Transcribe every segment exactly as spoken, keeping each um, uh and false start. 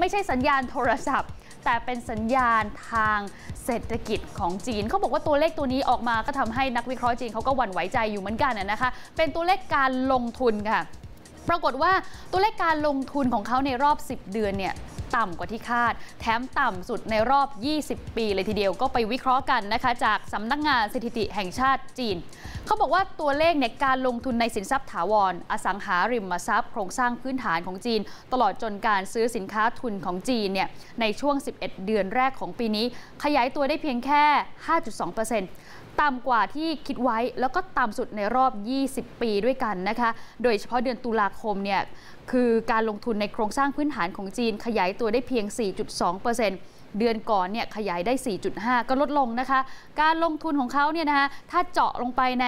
ไม่ใช่สัญญาณโทรศัพท์แต่เป็นสัญญาณทางเศรษฐกิจของจีนเขาบอกว่าตัวเลขตัวนี้ออกมาก็ทำให้นักวิเคราะห์จีนเขาก็หวั่นไหวใจอยู่เหมือนกันนะคะเป็นตัวเลขการลงทุนค่ะปรากฏว่าตัวเลขการลงทุนของเขาในรอบสิบเดือนเนี่ยต่ำกว่าที่คาดแถมต่ำสุดในรอบยี่สิบปีเลยทีเดียวก็ไปวิเคราะห์กันนะคะจากสำนักงานสถิติแห่งชาติจีนเขาบอกว่าตัวเลขในการลงทุนในสินทรัพย์ถาวรอสังหาริมทรัพย์โครงสร้างพื้นฐานของจีนตลอดจนการซื้อสินค้าทุนของจีนเนี่ยในช่วงสิบเอ็ดเดือนแรกของปีนี้ขยายตัวได้เพียงแค่ ห้าจุดสองเปอร์เซ็นต์ต่ำกว่าที่คิดไว้แล้วก็ต่ำสุดในรอบยี่สิบปีด้วยกันนะคะโดยเฉพาะเดือนตุลาคมเนี่ยคือการลงทุนในโครงสร้างพื้นฐานของจีนขยายตัวได้เพียง สี่จุดสองเปอร์เซ็นต์เดือนก่อนเนี่ยขยายได้ สี่จุดห้า ก็ลดลงนะคะการลงทุนของเขาเนี่ยนะคะถ้าเจาะลงไปใน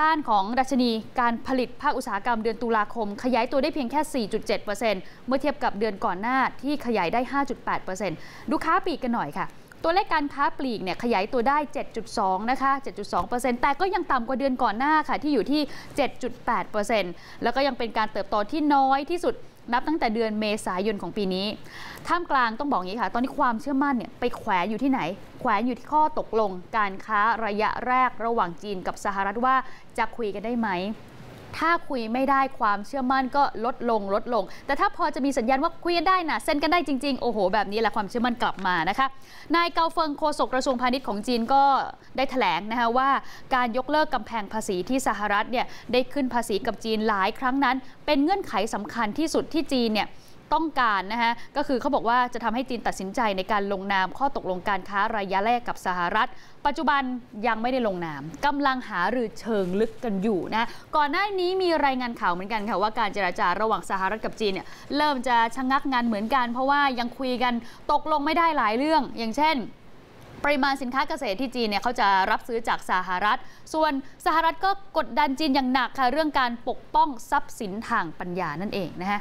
ด้านของดัชนีการผลิตภาคอุตสาหกรรมเดือนตุลาคมขยายตัวได้เพียงแค่ สี่จุดเจ็ดเปอร์เซ็นต์เมื่อเทียบกับเดือนก่อนหน้าที่ขยายได้ ห้าจุดแปดเปอร์เซ็นต์ดูค้าปลีกกันหน่อยค่ะตัวเลขการค้าปลีกเนี่ยขยายตัวได้ เจ็ดจุดสอง นะคะ เจ็ดจุดสองเปอร์เซ็นต์ แต่ก็ยังต่ำกว่าเดือนก่อนหน้าค่ะที่อยู่ที่ เจ็ดจุดแปดเปอร์เซ็นต์ แล้วก็ยังเป็นการเติบโตที่น้อยที่สุดนับตั้งแต่เดือนเมษายนของปีนี้ท่ามกลางต้องบอกอย่างนี้ค่ะตอนนี้ความเชื่อมั่นเนี่ยไปแขวนอยู่ที่ไหนแขวนอยู่ที่ข้อตกลงการค้าระยะแรกระหว่างจีนกับสหรัฐว่าจะคุยกันได้ไหมถ้าคุยไม่ได้ความเชื่อมั่นก็ลดลงลดลงแต่ถ้าพอจะมีสัญญาณว่าคุยกันได้นะเซ็นกันได้จริงๆโอ้โหแบบนี้แหละความเชื่อมั่นกลับมานะคะนายเกาเฟิงโฆษกกระทรวงพาณิชย์ของจีนก็ได้แถลงนะคะว่าการยกเลิกกำแพงภาษีที่สหรัฐเนี่ยได้ขึ้นภาษีกับจีนหลายครั้งนั้นเป็นเงื่อนไขสำคัญที่สุดที่จีนเนี่ยต้องการนะคะก็คือเขาบอกว่าจะทำให้จีนตัดสินใจในการลงนามข้อตกลงการค้าระยะแรกกับสหรัฐปัจจุบันยังไม่ได้ลงนามกำลังหารือเชิงลึกกันอยู่นะก่อนหน้านี้มีรายงานข่าวเหมือนกันค่ะว่าการเจรจาระหว่างสหรัฐกับจีนเนี่ยเริ่มจะชะงักงันเหมือนกันเพราะว่ายังคุยกันตกลงไม่ได้หลายเรื่องอย่างเช่นปริมาณสินค้าเกษตรที่จีนเนี่ยเขาจะรับซื้อจากสหรัฐส่วนสหรัฐก็กดดันจีนอย่างหนักค่ะเรื่องการปกป้องทรัพย์สินทางปัญญานั่นเองนะฮะ